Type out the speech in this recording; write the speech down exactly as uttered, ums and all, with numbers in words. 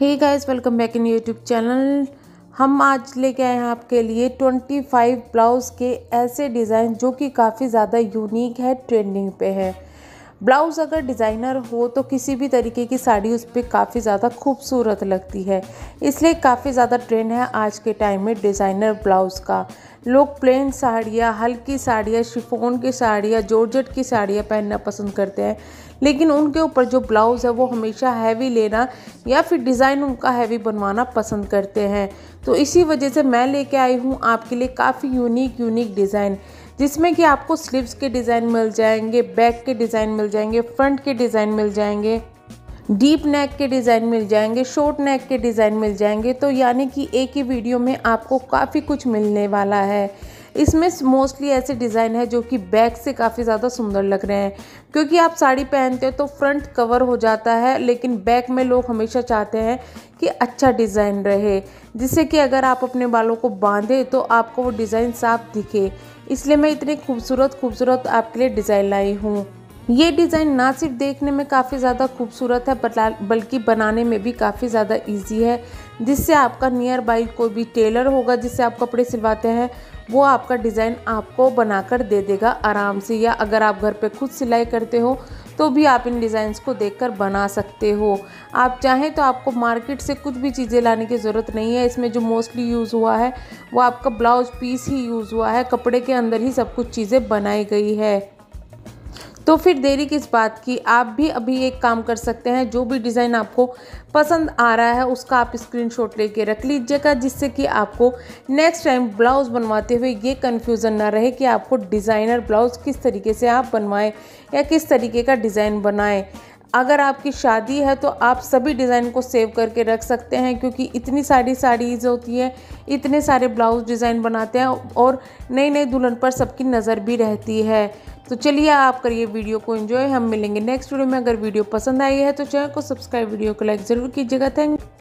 Hey guys welcome back in YouTube channel. हम आज लेके आए हैं आपके लिए पच्चीस ब्लाउज़ के ऐसे डिज़ाइन जो कि काफ़ी ज़्यादा यूनिक है, ट्रेंडिंग पे है। ब्लाउज़ अगर डिज़ाइनर हो तो किसी भी तरीके की साड़ी उस पर काफ़ी ज़्यादा खूबसूरत लगती है, इसलिए काफ़ी ज़्यादा ट्रेंड है आज के टाइम में डिज़ाइनर ब्लाउज़ का। लोग प्लेन साड़ियाँ, हल्की साड़ियाँ, शिफॉन की साड़ियाँ, जॉर्जेट की साड़ियाँ पहनना पसंद करते हैं, लेकिन उनके ऊपर जो ब्लाउज़ है वो हमेशा हैवी लेना या फिर डिज़ाइन उनका हैवी बनवाना पसंद करते हैं। तो इसी वजह से मैं लेके आई हूँ आपके लिए काफ़ी यूनिक यूनिक डिज़ाइन, जिसमें कि आपको स्लीव्स के डिज़ाइन मिल जाएंगे, बैक के डिज़ाइन मिल जाएंगे, फ्रंट के डिज़ाइन मिल जाएंगे, डीप नेक के डिज़ाइन मिल जाएंगे, शॉर्ट नेक के डिज़ाइन मिल जाएंगे। तो यानी कि एक ही वीडियो में आपको काफ़ी कुछ मिलने वाला है। इसमें मोस्टली ऐसे डिज़ाइन है जो कि बैक से काफ़ी ज़्यादा सुंदर लग रहे हैं, क्योंकि आप साड़ी पहनते हो तो फ्रंट कवर हो जाता है, लेकिन बैक में लोग हमेशा चाहते हैं कि अच्छा डिज़ाइन रहे, जिससे कि अगर आप अपने बालों को बांधे तो आपको वो डिज़ाइन साफ दिखे। इसलिए मैं इतने खूबसूरत खूबसूरत आपके लिए डिज़ाइन लाई हूँ। ये डिज़ाइन ना सिर्फ देखने में काफ़ी ज़्यादा खूबसूरत है, बल्कि बनाने में भी काफ़ी ज़्यादा इजी है, जिससे आपका नियर बाई कोई भी टेलर होगा जिससे आप कपड़े सिलवाते हैं वो आपका डिज़ाइन आपको बनाकर दे देगा आराम से, या अगर आप घर पे खुद सिलाई करते हो तो भी आप इन डिज़ाइंस को देखकर बना सकते हो। आप चाहें तो आपको मार्केट से कुछ भी चीज़ें लाने की ज़रूरत नहीं है। इसमें जो मोस्टली यूज़ हुआ है वो आपका ब्लाउज पीस ही यूज़ हुआ है, कपड़े के अंदर ही सब कुछ चीज़ें बनाई गई है। तो फिर देरी किस बात की, आप भी अभी एक काम कर सकते हैं, जो भी डिज़ाइन आपको पसंद आ रहा है उसका आप स्क्रीनशॉट लेके रख लीजिएगा, जिससे कि आपको नेक्स्ट टाइम ब्लाउज़ बनवाते हुए ये कन्फ्यूज़न ना रहे कि आपको डिज़ाइनर ब्लाउज़ किस तरीके से आप बनवाएं या किस तरीके का डिज़ाइन बनाएं। अगर आपकी शादी है तो आप सभी डिज़ाइन को सेव करके रख सकते हैं, क्योंकि इतनी सारी साड़ीज़ होती है, इतने सारे ब्लाउज़ डिज़ाइन बनाते हैं और नई नई दुल्हन पर सबकी नज़र भी रहती है। तो चलिए आप करिए वीडियो को एंजॉय। हम मिलेंगे नेक्स्ट वीडियो में। अगर वीडियो पसंद आई है तो चैनल को सब्सक्राइब, वीडियो को लाइक ज़रूर कीजिएगा। थैंक